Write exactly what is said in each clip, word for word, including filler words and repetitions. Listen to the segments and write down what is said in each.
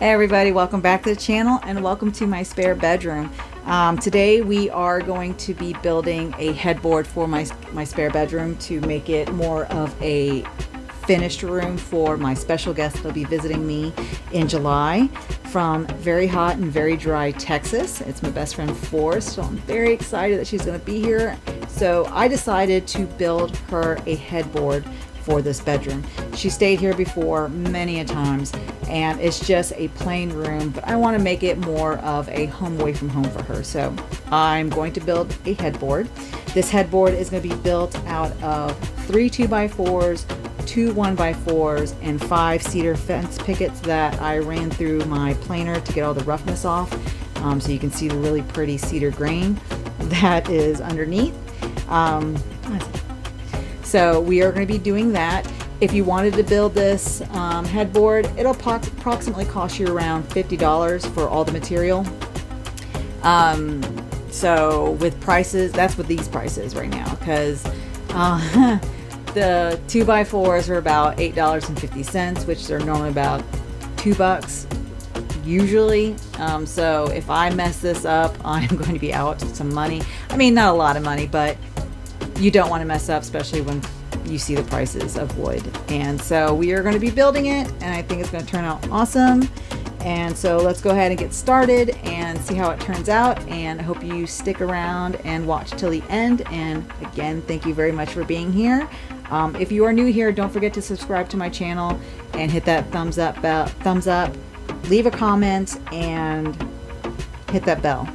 Hey everybody, welcome back to the channel and welcome to my spare bedroom. Um, today we are going to be building a headboard for my, my spare bedroom to make it more of a finished room for my special guest that'll be visiting me in July from very hot and very dry Texas. It's my best friend Forrest, so I'm very excited that she's going to be here. So I decided to build her a headboard for this bedroom. She stayed here before many a times and it's just a plain room, but I want to make it more of a home away from home for her. So I'm going to build a headboard. This headboard is going to be built out of three two by fours, two one by fours, and five cedar fence pickets that I ran through my planer to get all the roughness off. Um, so you can see the really pretty cedar grain that is underneath. Um, So we are going to be doing that. If you wanted to build this um, headboard, it'll approximately cost you around fifty dollars for all the material. Um, so with prices, that's what these prices right now, because uh, the two by fours are about eight dollars and fifty cents, which they're normally about two bucks usually. Um, so if I mess this up, I'm going to be out some money. I mean, not a lot of money, but you don't want to mess up, especially when you see the prices of wood. And so we are going to be building it and I think it's going to turn out awesome. And so let's go ahead and get started and see how it turns out. And I hope you stick around and watch till the end. And again, thank you very much for being here. Um, if you are new here, don't forget to subscribe to my channel and hit that thumbs up bell, thumbs up, leave a comment and hit that bell.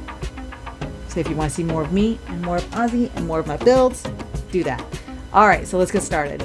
So if you want to see more of me and more of Ozzy and more of my builds, do that. All right, so let's get started.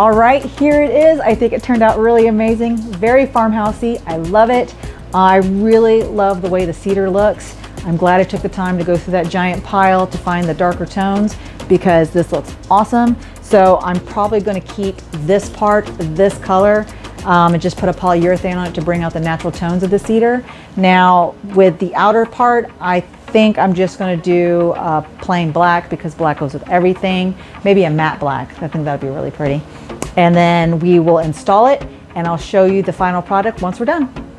All right, here it is. I think it turned out really amazing. Very farmhousey. I love it. I really love the way the cedar looks. I'm glad I took the time to go through that giant pile to find the darker tones because this looks awesome. So I'm probably going to keep this part, this color, um, and just put a polyurethane on it to bring out the natural tones of the cedar. Now with the outer part, I think I'm just going to do uh, plain black because black goes with everything. Maybe a matte black. I think that would be really pretty. And then we will install it and I'll show you the final product once we're done.